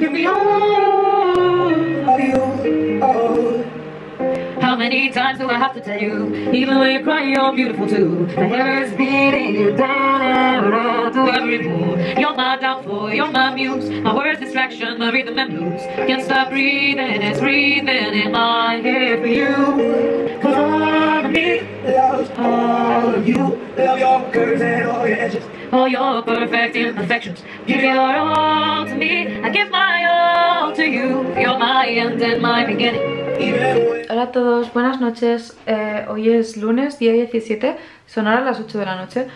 How many times do I have to tell you? Even when you cry, you're beautiful too. My hair is beating you down to every pool. You're my downfall, you're my muse. My worst distraction, my rhythm and blues. Can't stop breathing, it's breathing in my head for you. Cause all of me loves all of you. Love your curves and all your edges. All your perfect imperfections. Give your all to me, I give my all to you. You're my end and my beginning. Hola a todos, buenas noches. Hoy es lunes, día 17, son ahora las 8 de la noche.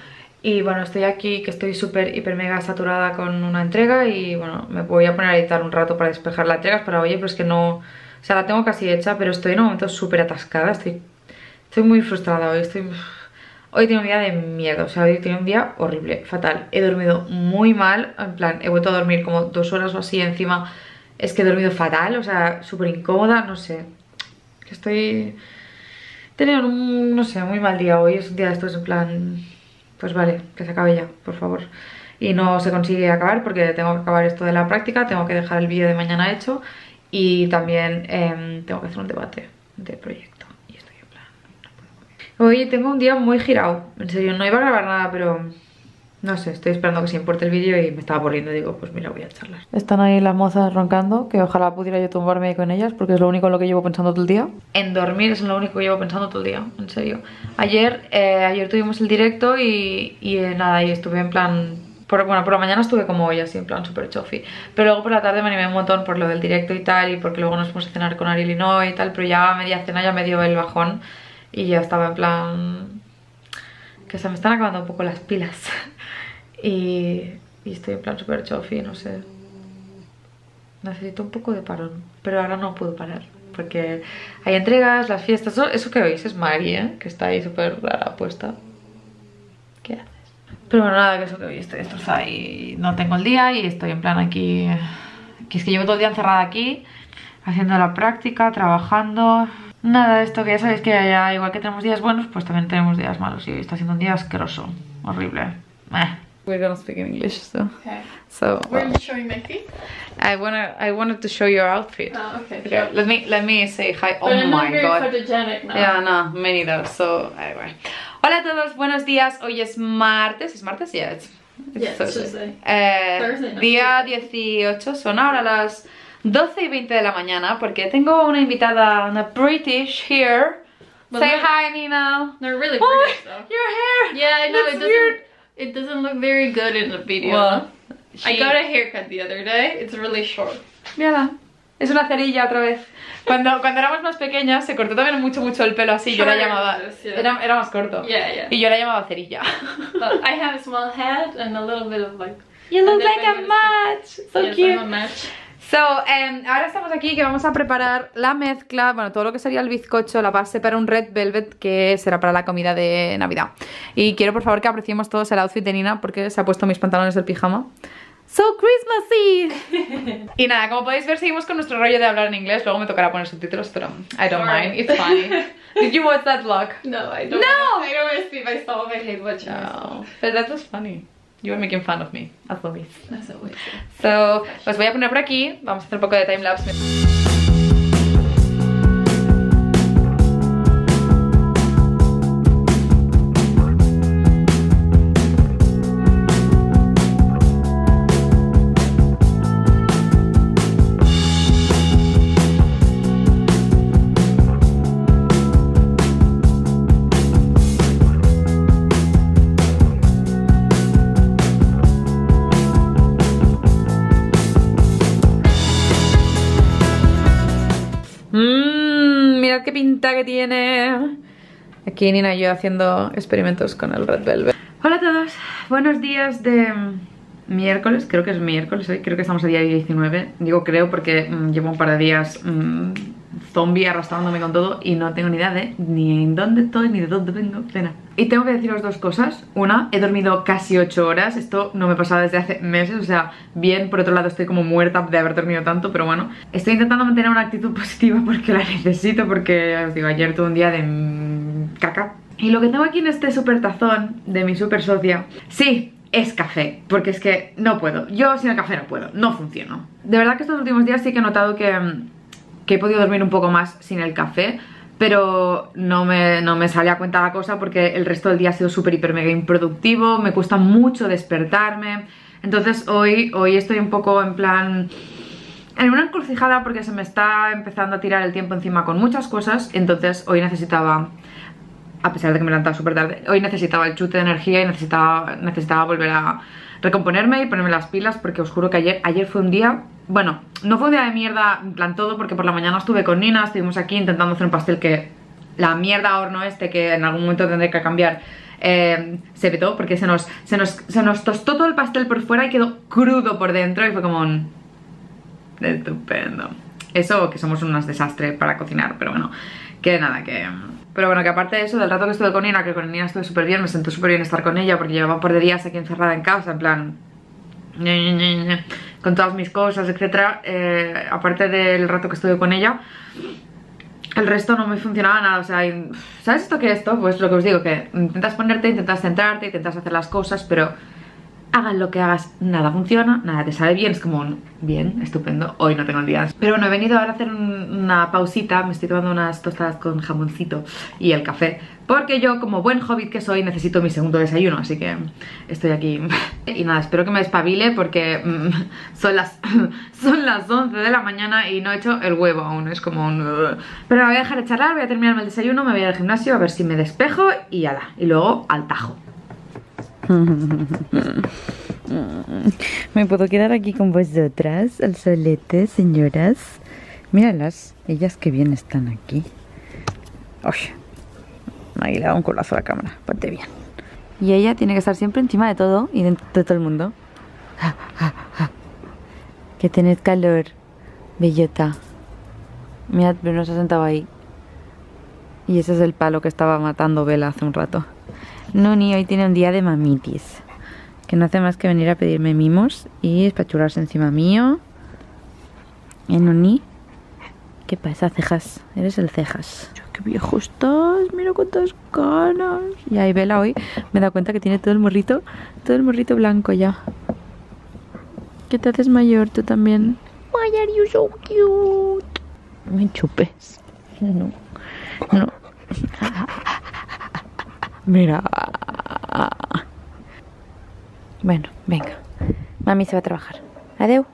Y bueno, estoy aquí, que estoy súper, hiper, mega saturada con una entrega. Y bueno, me voy a poner a editar un rato para despejar la entrega. Pero oye, pero es que no... O sea, la tengo casi hecha, pero estoy en un momento súper atascada. Estoy muy frustrada hoy, Hoy tengo un día de miedo, o sea, hoy tengo un día horrible, fatal. He dormido muy mal, en plan, he vuelto a dormir como 2 horas o así encima. Es que he dormido fatal, o sea, súper incómoda, no sé. Estoy... Teniendo un, no sé, muy mal día hoy. Es un día de estos en plan... Pues vale, que se acabe ya, por favor. Y no se consigue acabar porque tengo que acabar esto de la práctica. Tengo que dejar el vídeo de mañana hecho. Y también tengo que hacer un debate de proyecto. Y estoy en plan... No puedo. Hoy tengo un día muy girado. En serio, no iba a grabar nada, pero... No sé, estoy esperando que se importe el vídeo y me estaba aburriendo. Digo, pues mira, voy a charlar. Están ahí las mozas roncando, que ojalá pudiera yo tumbarme con ellas, porque es lo único en lo que llevo pensando todo el día. En dormir es lo único que llevo pensando todo el día, en serio. Ayer tuvimos el directo y estuve en plan... por la mañana estuve como hoy, así en plan súper chofi. Pero luego por la tarde me animé un montón por lo del directo y tal, y porque luego nos fuimos a cenar con Ariel y no y tal, pero ya a media cena ya me dio el bajón y ya estaba en plan... Que se me están acabando un poco las pilas. Y estoy en plan super chofi, no sé. Necesito un poco de parón. Pero ahora no puedo parar. Porque hay entregas, las fiestas. Eso que veis es Mari, ¿eh? Que está ahí súper rara puesta. ¿Qué haces? Pero bueno, nada, que eso que hoy estoy destrozada y no tengo el día. Y estoy en plan aquí. Que es que llevo todo el día encerrada aquí. Haciendo la práctica, trabajando. Nada de esto que ya sabéis que ya, igual que tenemos días buenos, pues también tenemos días malos. Y hoy está siendo un día asqueroso, horrible. We're gonna speak in English, so. Okay. So. Were you showing my feet? I wanted to show your outfit. Oh, okay. Sure. Let me say hi. But oh my god. I'm not very photogenic now. Yeah, no, me neither. So anyway. Hola a todos, buenos días. Hoy es martes. ¿Es martes? Yeah, it's Thursday. Thursday. Día 18. Son ahora las 12:20 de la mañana porque tengo una invitada, una British here. But say hi, Nina. They're really British though. Your hair. Yeah, I know it's weird. It doesn't look very good in the video. Well, I got a haircut the other day. It's really short. Mírala. Es una cerilla otra vez. Cuando éramos más pequeñas se cortó también mucho el pelo así. Yo la llamaba... Yeah. Era más corto. Yeah, yeah. Y yo la llamaba cerilla. But I have a small head and a little bit of like... You look like a match. So yes, cute. I'm a match. So, ahora estamos aquí que vamos a preparar la mezcla, bueno, todo lo que sería el bizcocho, la base para un red velvet que será para la comida de Navidad. Y quiero por favor que apreciemos todos el outfit de Nina porque se ha puesto mis pantalones del pijama. So Christmassy. Y nada, como podéis ver seguimos con nuestro rollo de hablar en inglés, luego me tocará poner subtítulos, pero I don't mind, it's funny. Did you watch that vlog? No, I don't. No! I don't want to see myself, I hate watching myself. But that was funny. You were making fun of me, as always. As always. So, os voy a poner por aquí. Vamos a hacer un poco de time lapse. Qué pinta que tiene. Aquí Nina y yo haciendo experimentos con el red velvet. Hola a todos, buenos días de miércoles, creo que es miércoles hoy, creo que estamos a día 19. Digo creo porque llevo un par de días zombie arrastrándome con todo y no tengo ni idea de ni en dónde estoy ni de dónde vengo, cena. Y tengo que deciros dos cosas. Una, he dormido casi 8 horas, esto no me pasaba desde hace meses, o sea, bien, por otro lado estoy como muerta de haber dormido tanto, pero bueno. Estoy intentando mantener una actitud positiva porque la necesito, porque os digo, ayer tuve un día de caca. Y lo que tengo aquí en este super tazón de mi super socia, sí, es café, porque es que no puedo. Yo sin el café no puedo, no funciono. De verdad que estos últimos días sí que he notado que he podido dormir un poco más sin el café, pero no me sale a cuenta la cosa porque el resto del día ha sido súper, hiper, mega improductivo. Me cuesta mucho despertarme. Entonces hoy estoy un poco en plan... en una encrucijada porque se me está empezando a tirar el tiempo encima con muchas cosas. Entonces hoy necesitaba... a pesar de que me he levantado súper tarde, hoy necesitaba el chute de energía y necesitaba volver a recomponerme y ponerme las pilas, porque os juro que ayer fue un día... bueno, no fue un día de mierda en plan todo, porque por la mañana estuve con Nina, estuvimos aquí intentando hacer un pastel que... la mierda a horno este, que en algún momento tendré que cambiar, se petó, porque se nos tostó todo el pastel por fuera y quedó crudo por dentro y fue como un... estupendo. Eso, que somos unos desastres para cocinar, pero bueno, que nada, que... pero bueno, que aparte de eso, del rato que estuve con Nina, que con Nina estuve súper bien, me sentó súper bien estar con ella porque llevaba un par de días aquí encerrada en casa, en plan... con todas mis cosas, etc. Aparte del rato que estuve con ella, el resto no me funcionaba nada, o sea... ¿sabes esto que esto? Pues lo que os digo, que intentas ponerte, intentas centrarte, intentas hacer las cosas, pero... hagan lo que hagas, nada funciona, nada te sale bien. Es como un bien, estupendo, hoy no tengo el día. Pero bueno, he venido ahora a hacer una pausita. Me estoy tomando unas tostadas con jamoncito y el café, porque yo, como buen hobbit que soy, necesito mi segundo desayuno. Así que estoy aquí. Y nada, espero que me despabile, porque son las 11 de la mañana y no he hecho el huevo aún. Es como un... pero me voy a dejar de charlar, voy a terminarme el desayuno, me voy a ir al gimnasio a ver si me despejo y ya da. Y luego al tajo. ¿Me puedo quedar aquí con vosotras al solete, señoras? Míralas, ellas que bien están aquí. Oye, ahí le da un colazo a la cámara, ponte bien. Y ella tiene que estar siempre encima de todo y de todo el mundo. Que tened calor, bellota. Mirad, pero no se ha sentado ahí. Y ese es el palo que estaba matando Bella hace un rato. Nuni hoy tiene un día de mamitis, que no hace más que venir a pedirme mimos y espachurarse encima mío. Nuni, ¿qué pasa, cejas? Eres el cejas. ¡Qué viejo estás! ¡Mira cuántas canas! Y ahí Bella hoy me da cuenta que tiene todo el morrito blanco ya. Que te haces mayor tú también. Why are you so cute? Me chupes. No, no. Mira. Bueno, venga. Mami se va a trabajar. Adeu.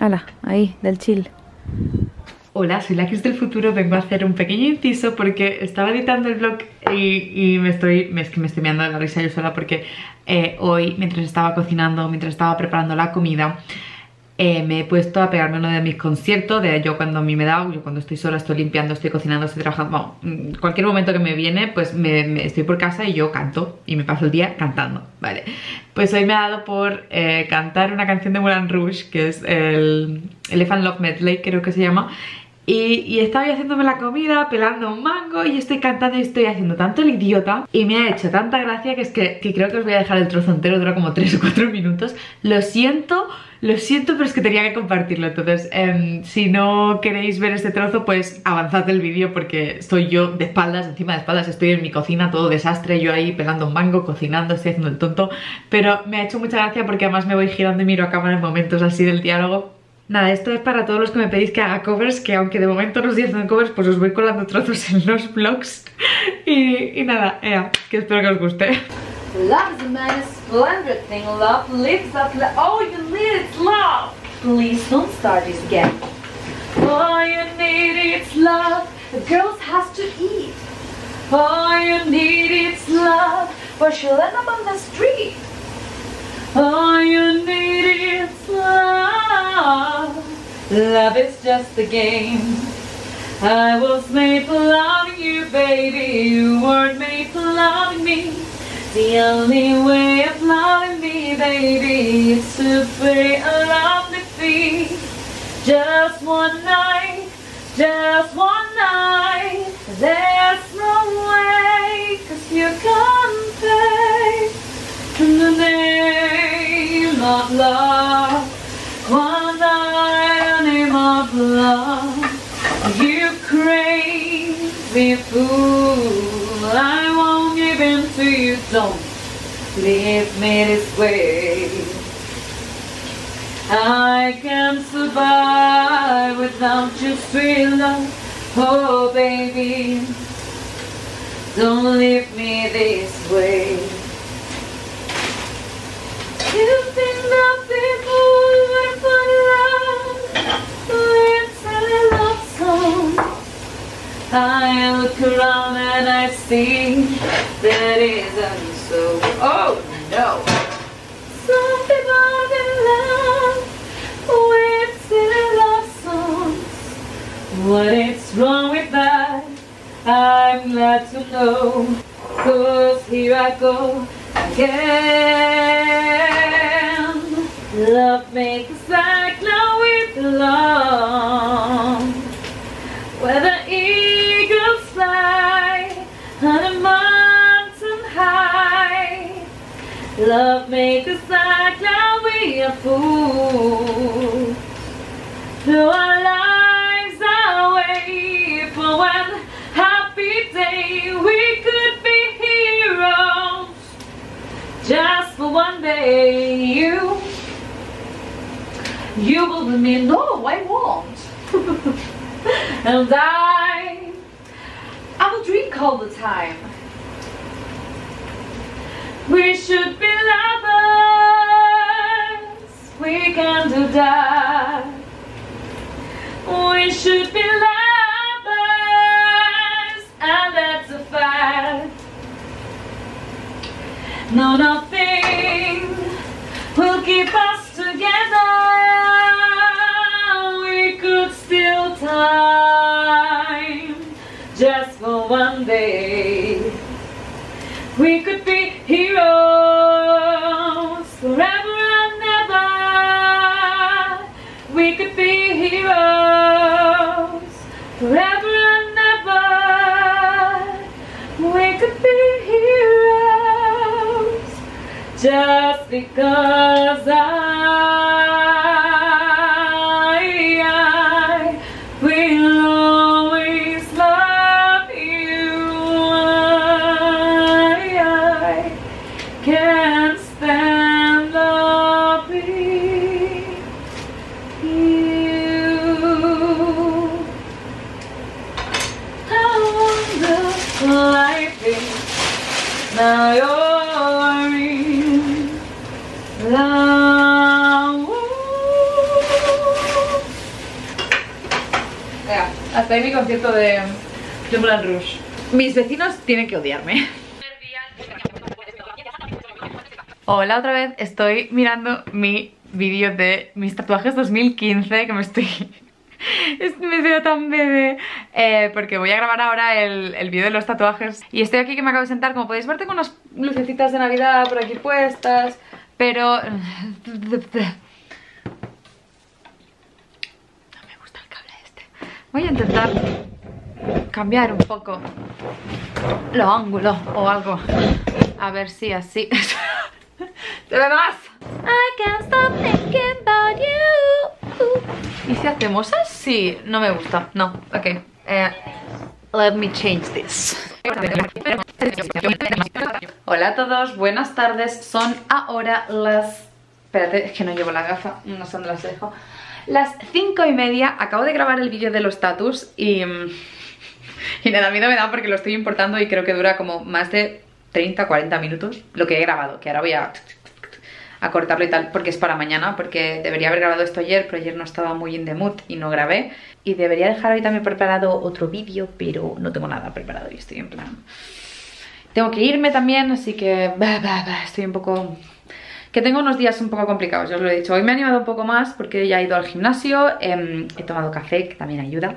Hala, ahí, del chill. Hola, soy la Chris del futuro. Vengo a hacer un pequeño inciso porque estaba editando el vlog y me estoy meando de la risa yo sola porque hoy, mientras estaba cocinando, mientras estaba preparando la comida, me he puesto a pegarme uno de mis conciertos de yo cuando a mí me da, yo cuando estoy sola, estoy limpiando, estoy cocinando, estoy trabajando, bueno, cualquier momento que me viene, pues estoy por casa y yo canto y me paso el día cantando, vale. Pues hoy me ha dado por cantar una canción de Moulin Rouge, que es el Elephant Love Medley, creo que se llama. Y estaba haciéndome la comida, pelando un mango, y estoy cantando y estoy haciendo tanto el idiota. Y me ha hecho tanta gracia que es que creo que os voy a dejar el trozo entero, dura como 3 o 4 minutos. Lo siento, pero es que tenía que compartirlo. Entonces, si no queréis ver este trozo, pues avanzad el vídeo porque soy yo de espaldas, encima de espaldas, estoy en mi cocina, todo desastre, yo ahí pelando un mango, cocinando, estoy haciendo el tonto. Pero me ha hecho mucha gracia porque además me voy girando y miro a cámara en momentos así del diálogo. Nada, esto es para todos los que me pedís que haga covers, que aunque de momento no estoy haciendo covers, pues os voy colando trozos en los vlogs. Y nada, que espero que os guste. Love is a man is splendid thing, love lives up, oh you need it, love. Please don't start this again. Oh you need it, love, the girls has to eat. Oh you need it, love, but she'll end up on the street. All you need is love. Love is just a game. I was made for loving you, baby. You weren't made for loving me. The only way of loving me, baby, is to play around with me. Just one night, just one night. There's no way, 'cause you can't pay in the name of love, one night in the name of love, you crave be fooled. I won't give in to you. Don't leave me this way. I can't survive without your sweet love. Oh baby, don't leave me this way. You've been nothing more than love. It's a love song. I look around and I see that isn't so. Oh no. Something more than love. It's a love song. What is wrong with that? I'm glad to know, 'cause here I go again. Love makes us know we belong. Where the eagles fly on a mountain high, love makes us know we are fools. Throw our lives away for one happy day, we could be heroes. Just for one day, you will be me. No, I won't. And I will drink all the time. We should be lovers. We can do that. We should be lovers, and that's a fact. No, nothing will keep us together. We could steal time just for one day. We could be heroes forever and ever. We could be heroes forever and ever. We could be heroes just because I will always love you. I can't stand loving you. How wonderful life is. Now you're in love. Venga, hasta ahí mi concierto de Moulin Rouge. Mis vecinos tienen que odiarme. Hola otra vez, estoy mirando mi vídeo de mis tatuajes 2015 que me estoy... Me veo tan bebé, porque voy a grabar ahora el vídeo de los tatuajes. Y estoy aquí que me acabo de sentar, como podéis ver, tengo unas lucecitas de Navidad por aquí puestas. Pero... no me gusta el cable este. Voy a intentar cambiar un poco los ángulos o algo. A ver si así... ¡Se ve más! I can't stop thinking about you. ¿Y si hacemos así? No me gusta, no, ok. Let me change this. Hola a todos, buenas tardes. Son ahora las... Espérate, es que no llevo la gafa, no sé dónde las dejo. Las 5:30, acabo de grabar el vídeo de los tatus y nada, miedo me da porque lo estoy importando y creo que dura como más de 30-40 minutos lo que he grabado, que ahora voy a cortarlo y tal, porque es para mañana, porque debería haber grabado esto ayer, pero ayer no estaba muy in the mood y no grabé. Y debería dejar hoy también preparado otro vídeo, pero no tengo nada preparado y estoy en plan... Tengo que irme también, así que... Estoy un poco... Que tengo unos días un poco complicados, ya os lo he dicho. Hoy me he animado un poco más porque ya he ido al gimnasio, he tomado café, que también ayuda,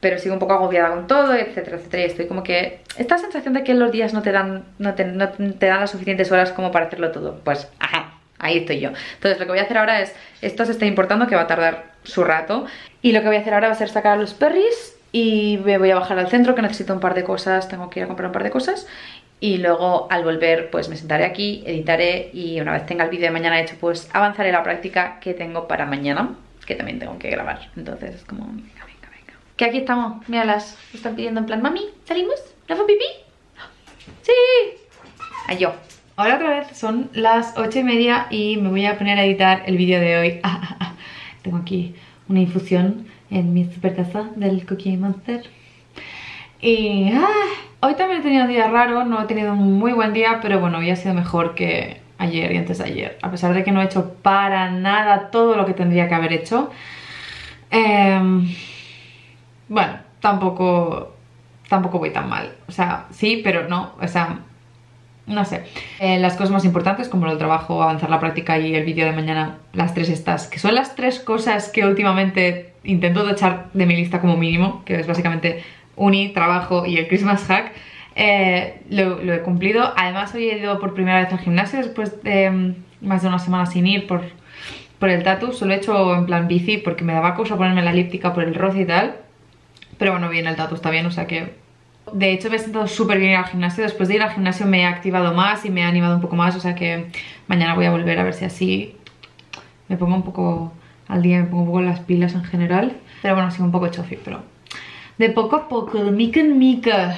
pero sigo un poco agobiada con todo, etcétera, etcétera. Y estoy como que... Esta sensación de que los días no te dan las suficientes horas como para hacerlo todo. Pues, ajá, ahí estoy yo. Entonces lo que voy a hacer ahora es... Esto se está importando, que va a tardar su rato. Y lo que voy a hacer ahora va a ser sacar a los perris y me voy a bajar al centro, que necesito un par de cosas. Tengo que ir a comprar un par de cosas. Y luego al volver pues me sentaré aquí, editaré y una vez tenga el vídeo de mañana hecho pues avanzaré la práctica que tengo para mañana, que también tengo que grabar. Entonces es como... Que aquí estamos, míralas. Me están pidiendo en plan, mami, ¿salimos? ¿No fue pipí? ¡Sí! ¡Ay, yo! Ahora otra vez, son las 8:30 y me voy a poner a editar el vídeo de hoy. Tengo aquí una infusión en mi super taza del Cookie Monster. Y hoy también he tenido un día raro, no he tenido un muy buen día, pero bueno, hoy ha sido mejor que ayer y antes de ayer. A pesar de que no he hecho para nada todo lo que tendría que haber hecho. Bueno, tampoco voy tan mal. O sea, sí, pero no, o sea... No sé, las cosas más importantes como el trabajo, avanzar la práctica y el vídeo de mañana, las tres estas, que son las tres cosas que últimamente intento tachar de mi lista como mínimo, que es básicamente uni, trabajo y el Christmas Hack, lo he cumplido. Además hoy he ido por primera vez al gimnasio después de más de una semana sin ir por el tatu. Solo he hecho en plan bici porque me daba cosa ponerme la elíptica por el roce y tal, pero bueno, bien, el tatu está bien, o sea que... De hecho me he sentado súper bien al gimnasio. Después de ir al gimnasio me he activado más y me he animado un poco más. O sea que mañana voy a volver a ver si así me pongo un poco al día, me pongo un poco las pilas en general. Pero bueno, sigo un poco chofi, pero de poco a poco, de mica en mica.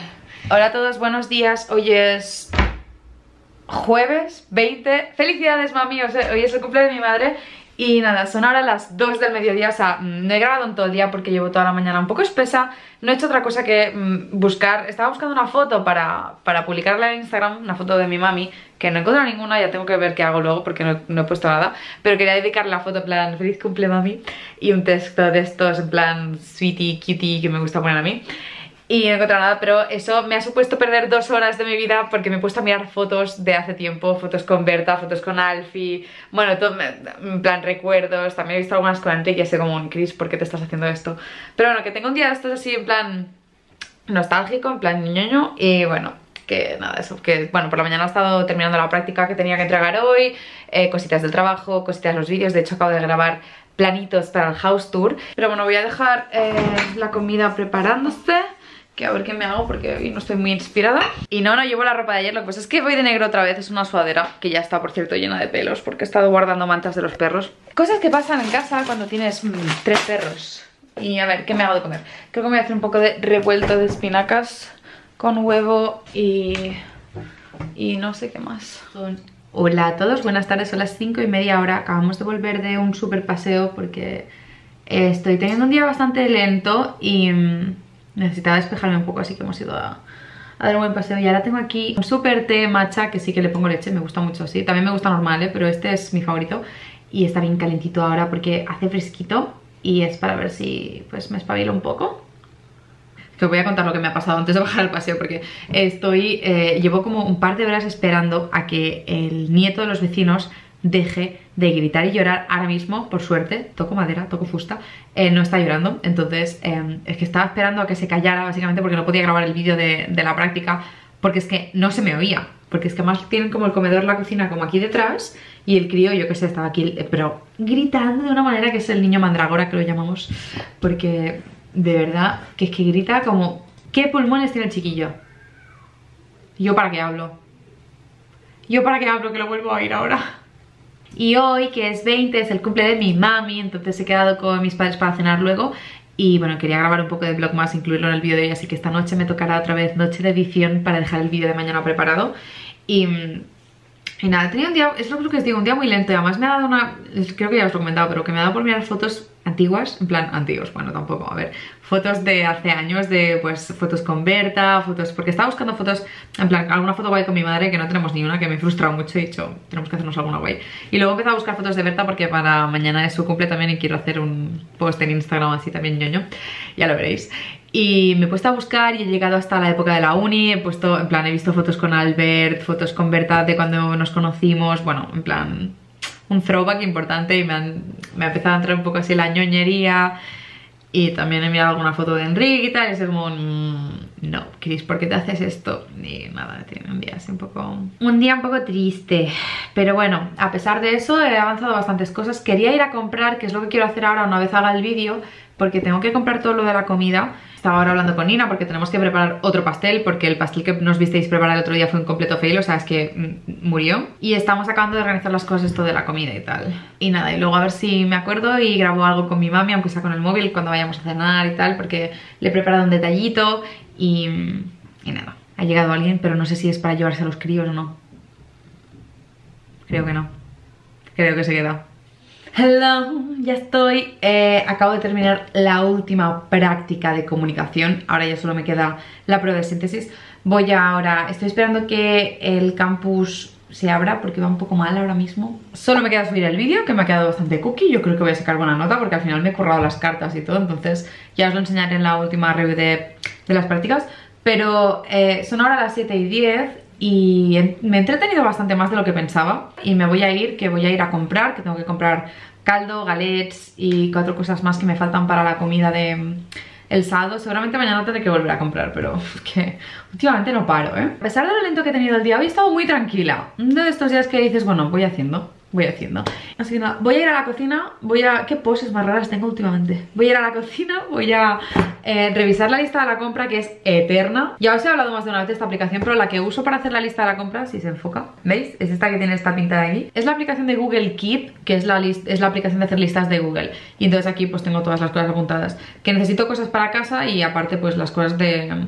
Hola a todos, buenos días. Hoy es jueves 20. ¡Felicidades, mami! O sea, hoy es el cumple de mi madre. Y nada, son ahora las 2 del mediodía, o sea, no he grabado en todo el día porque llevo toda la mañana un poco espesa. No he hecho otra cosa que buscar, estaba buscando una foto para publicarla en Instagram, una foto de mi mami, que no he encontrado ninguna, ya tengo que ver qué hago luego porque no he puesto nada. Pero quería dedicarle la foto en plan, feliz cumple mami, y un texto de estos en plan, sweetie, cutie, que me gusta poner a mí. Y no he encontrado nada, pero eso me ha supuesto perder 2 horas de mi vida porque me he puesto a mirar fotos de hace tiempo, fotos con Berta, fotos con Alfie, bueno, todo, en plan recuerdos. También he visto algunas con Enrique, así como un Chris, ¿por qué te estás haciendo esto? Pero bueno, que tengo un día de estos así en plan nostálgico, en plan ñoño, y bueno, que nada, eso, que bueno, por la mañana he estado terminando la práctica que tenía que entregar hoy, cositas del trabajo, cositas de los vídeos. De hecho acabo de grabar planitos para el house tour, pero bueno, voy a dejar la comida preparándose. Que a ver qué me hago porque hoy no estoy muy inspirada. Y no llevo la ropa de ayer, lo que pasa es que voy de negro otra vez. Es una sudadera que ya está, por cierto, llena de pelos porque he estado guardando mantas de los perros. Cosas que pasan en casa cuando tienes 3 perros. Y a ver, ¿qué me hago de comer? Creo que me voy a hacer un poco de revuelto de espinacas con huevo y no sé qué más. Hola a todos, buenas tardes, son las 5:30 ahora. Acabamos de volver de un super paseo porque estoy teniendo un día bastante lento y... necesitaba despejarme un poco, así que hemos ido a dar un buen paseo. Y ahora tengo aquí un super té matcha, que sí que le pongo leche, me gusta mucho así. También me gusta normal, pero este es mi favorito. Y está bien calentito ahora porque hace fresquito y es para ver si pues me espabilo un poco. Os voy a contar lo que me ha pasado antes de bajar al paseo porque estoy... llevo como un par de horas esperando a que el nieto de los vecinos deje de gritar y llorar. Ahora mismo, por suerte, toco madera, toco fusta, no está llorando. Entonces es que estaba esperando a que se callara básicamente porque no podía grabar el vídeo de la práctica porque es que no se me oía, porque es que además tienen como el comedor, la cocina como aquí detrás y el crío, yo que sé, estaba aquí pero gritando de una manera que es el niño mandragora que lo llamamos, porque de verdad que es que grita como ¿qué pulmones tiene el chiquillo? ¿Yo para qué hablo? ¿Yo para qué hablo? Que lo vuelvo a oír ahora. Y hoy, que es 20, es el cumple de mi mami, entonces he quedado con mis padres para cenar luego. Y bueno, quería grabar un poco de vlog más, incluirlo en el vídeo de hoy, así que esta noche me tocará otra vez noche de edición para dejar el vídeo de mañana preparado. Y nada, he tenido un día, es lo que os digo, un día muy lento. Y además me ha dado una, creo que ya os lo he comentado, pero que me ha dado por mirar fotos antiguas, en plan antiguos, bueno, tampoco, a ver, fotos de hace años, de pues fotos con Berta, fotos, porque estaba buscando fotos, en plan, alguna foto guay con mi madre, que no tenemos ni una, que me he frustrado mucho y he dicho, tenemos que hacernos alguna guay. Y luego he empezado a buscar fotos de Berta porque para mañana es su cumple también y quiero hacer un post en Instagram así también ñoño, ya lo veréis. Y me he puesto a buscar y he llegado hasta la época de la uni, he puesto, en plan, he visto fotos con Albert, fotos con Berta de cuando nos conocimos, bueno, en plan... un throwback importante y me ha empezado a entrar un poco así la ñoñería. Y también he mirado alguna foto de Enrique y tal, y es como un... no, Chris, ¿por qué te haces esto? Y nada, tiene un día así un poco... un día un poco triste. Pero bueno, a pesar de eso he avanzado bastantes cosas. Quería ir a comprar, que es lo que quiero hacer ahora una vez haga el vídeo, porque tengo que comprar todo lo de la comida. Estaba ahora hablando con Nina porque tenemos que preparar otro pastel, porque el pastel que nos visteis preparar el otro día fue un completo fail, o sea, es que murió. Y estamos acabando de organizar las cosas, esto de la comida y tal. Y nada, y luego a ver si me acuerdo y grabo algo con mi mami, aunque sea con el móvil, cuando vayamos a cenar y tal, porque le he preparado un detallito y nada. Ha llegado alguien, pero no sé si es para llevarse a los críos o no. Creo que no. Creo que se queda. Hello, ya estoy. Acabo de terminar la última práctica de comunicación. Ahora ya solo me queda la prueba de síntesis. Voy ahora, estoy esperando que el campus se abra porque va un poco mal ahora mismo. Solo me queda subir el vídeo, que me ha quedado bastante cookie. Yo creo que voy a sacar buena nota porque al final me he currado las cartas y todo. Entonces ya os lo enseñaré en la última review de las prácticas. Pero son ahora las 7:10. Y me he entretenido bastante más de lo que pensaba. Y me voy a ir, que voy a ir a comprar, que tengo que comprar caldo, galets y 4 cosas más que me faltan para la comida de el sábado. Seguramente mañana tendré que volver a comprar, pero es que últimamente no paro, ¿eh? A pesar de lo lento que he tenido el día, hoy he estado muy tranquila. Uno de estos días que dices, bueno, voy haciendo, voy haciendo. Así que nada, voy a ir a la cocina, voy a... ¿Qué poses más raras tengo últimamente? Voy a ir a la cocina, voy a revisar la lista de la compra, que es eterna. Ya os he hablado más de una vez de esta aplicación, pero la que uso para hacer la lista de la compra, si se enfoca, ¿veis? Es esta que tiene esta pinta de aquí. Es la aplicación de Google Keep, que es la aplicación de hacer listas de Google. Y entonces aquí pues tengo todas las cosas apuntadas. Que necesito cosas para casa y aparte pues las cosas de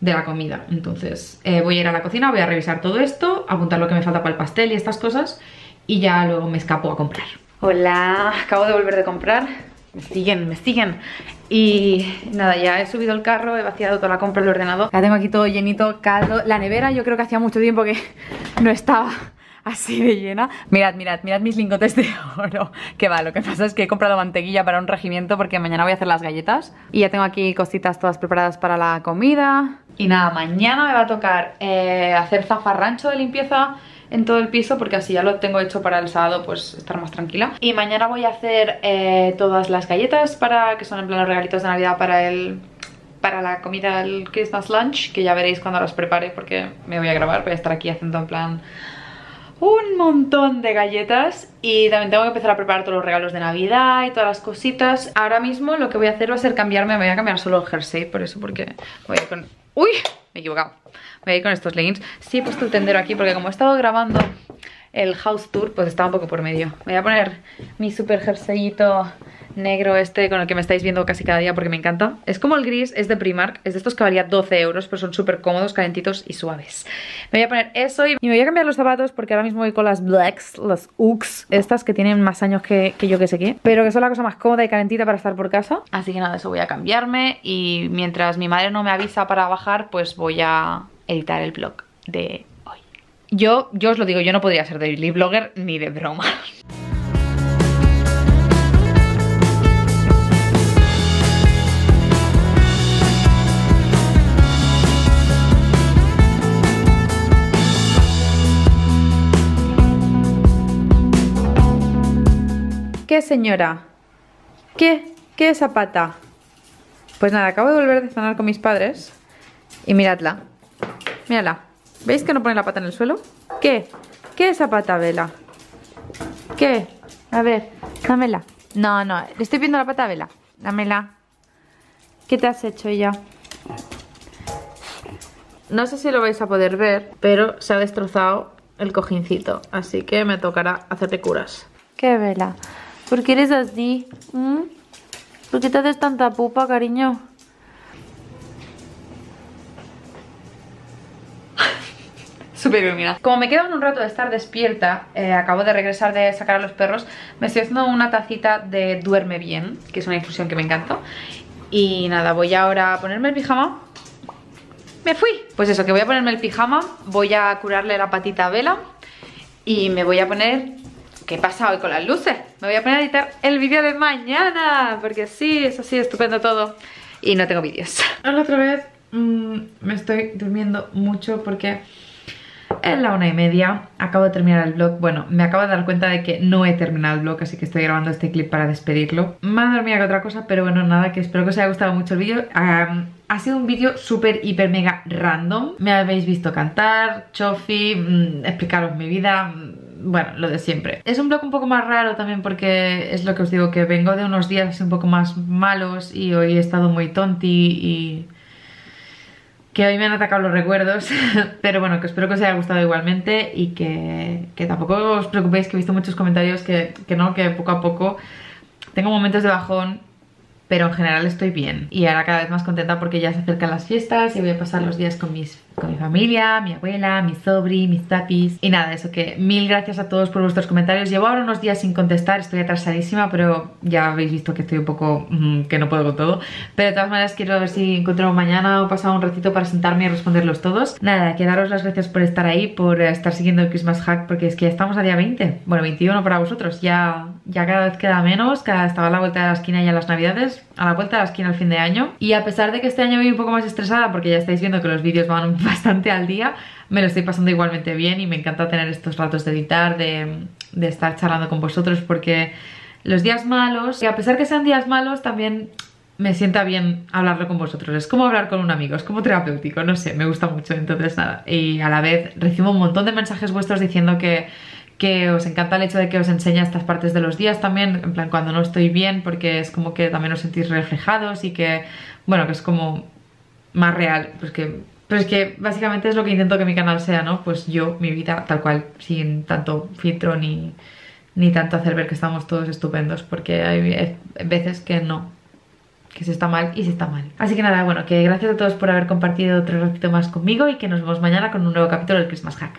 la comida. Entonces voy a ir a la cocina, voy a revisar todo esto, apuntar lo que me falta para el pastel y estas cosas. Y ya luego me escapo a comprar. Hola, acabo de volver de comprar. Me siguen. Y nada, ya he subido el carro, he vaciado toda la compra del ordenador. Ya tengo aquí todo llenito, caldo. La nevera yo creo que hacía mucho tiempo que no estaba así de llena. Mirad, mirad, mirad mis lingotes de oro. Que va, lo que pasa es que he comprado mantequilla para un regimiento porque mañana voy a hacer las galletas. Y ya tengo aquí cositas todas preparadas para la comida. Y nada, mañana me va a tocar hacer zafarrancho de limpieza en todo el piso, porque así ya lo tengo hecho para el sábado, pues estar más tranquila. Y mañana voy a hacer todas las galletas para, que son en plan los regalitos de Navidad para la comida del Christmas Lunch, que ya veréis cuando los prepare porque me voy a grabar, voy a estar aquí haciendo en plan un montón de galletas. Y también tengo que empezar a preparar todos los regalos de Navidad y todas las cositas. Ahora mismo lo que voy a hacer va a ser cambiarme, me voy a cambiar solo el jersey, por eso, porque voy a ir con... ¡Uy! Me he equivocado. Voy a ir con estos leggings. Sí he puesto el tendero aquí porque como he estado grabando el house tour, pues estaba un poco por medio. Voy a poner mi super jerseyito negro este con el que me estáis viendo casi cada día porque me encanta. Es como el gris, es de Primark, es de estos que valía 12 euros, pero son súper cómodos, calentitos y suaves. Me voy a poner eso y me voy a cambiar los zapatos porque ahora mismo voy con las Blacks, las Uggs, estas que tienen más años que yo que sé qué, pero que son la cosa más cómoda y calentita para estar por casa. Así que nada, eso voy a cambiarme y mientras mi madre no me avisa para bajar, pues voy a editar el vlog de hoy. Yo os lo digo, yo no podría ser daily vlogger ni de broma. ¿Qué señora? ¿Qué? ¿Qué zapata? Pues nada, acabo de volver de cenar con mis padres. Y miradla. Mírala. ¿Veis que no pone la pata en el suelo? ¿Qué? ¿Qué zapata, Bella? ¿Qué? A ver, dámela. No, no, le estoy viendo la pata a Bella. Dámela. ¿Qué te has hecho ya? No sé si lo vais a poder ver, pero se ha destrozado el cojincito. Así que me tocará hacerte curas. ¿Qué, Bella? ¿Por qué eres así? ¿Por qué te haces tanta pupa, cariño? Súper iluminada. Como me quedan un rato de estar despierta, acabo de regresar de sacar a los perros, me estoy haciendo una tacita de Duerme Bien, que es una infusión que me encanta. Y nada, voy ahora a ponerme el pijama. ¡Me fui! Pues eso, que voy a ponerme el pijama, voy a curarle la patita a Bella y me voy a poner... ¿Qué pasa hoy con las luces? Me voy a poner a editar el vídeo de mañana, porque sí, es así, estupendo todo. Y no tengo vídeos. Hola otra vez. Me estoy durmiendo mucho porque es la 1:30. Acabo de terminar el vlog. Bueno, me acabo de dar cuenta de que no he terminado el vlog, así que estoy grabando este clip para despedirlo. Más dormida que otra cosa, pero bueno, nada, que espero que os haya gustado mucho el vídeo. Ha sido un vídeo súper, hiper, mega random. Me habéis visto cantar, chofi, explicaros mi vida... bueno, lo de siempre. Es un vlog un poco más raro también porque es lo que os digo, que vengo de unos días así un poco más malos y hoy he estado muy tonti y... que hoy me han atacado los recuerdos, pero bueno, que espero que os haya gustado igualmente y que tampoco os preocupéis, que he visto muchos comentarios que poco a poco tengo momentos de bajón, pero en general estoy bien y ahora cada vez más contenta porque ya se acercan las fiestas y voy a pasar los días con mi familia, mi abuela, mi sobri, mis tapis y nada, eso, que mil gracias a todos por vuestros comentarios. Llevo ahora unos días sin contestar, estoy atrasadísima, pero ya habéis visto que estoy un poco que no puedo con todo, pero de todas maneras quiero ver si encuentro mañana o pasado un ratito para sentarme y responderlos todos. Nada, que daros las gracias por estar ahí, por estar siguiendo el Christmas Hack, porque es que ya estamos a día 20, bueno, 21 para vosotros, ya cada vez queda menos, cada vez estaba a la vuelta de la esquina ya las navidades, a la vuelta de la esquina el fin de año. Y a pesar de que este año voy un poco más estresada porque ya estáis viendo que los vídeos van bastante al día, me lo estoy pasando igualmente bien y me encanta tener estos ratos de editar, de estar charlando con vosotros, porque los días malos, y a pesar que sean días malos, también me sienta bien hablarlo con vosotros. Es como hablar con un amigo, es como terapéutico, no sé, me gusta mucho. Entonces nada, y a la vez recibo un montón de mensajes vuestros diciendo que os encanta el hecho de que os enseña estas partes de los días también, en plan cuando no estoy bien, porque es como que también os sentís reflejados y que, bueno, que es como más real, pues que... Pero es que básicamente es lo que intento que mi canal sea, ¿no? Pues yo, mi vida, tal cual, sin tanto filtro ni tanto hacer ver que estamos todos estupendos, porque hay veces que no, que se está mal y se está mal. Así que nada, bueno, que gracias a todos por haber compartido otro ratito más conmigo y que nos vemos mañana con un nuevo capítulo del Christmas Hack.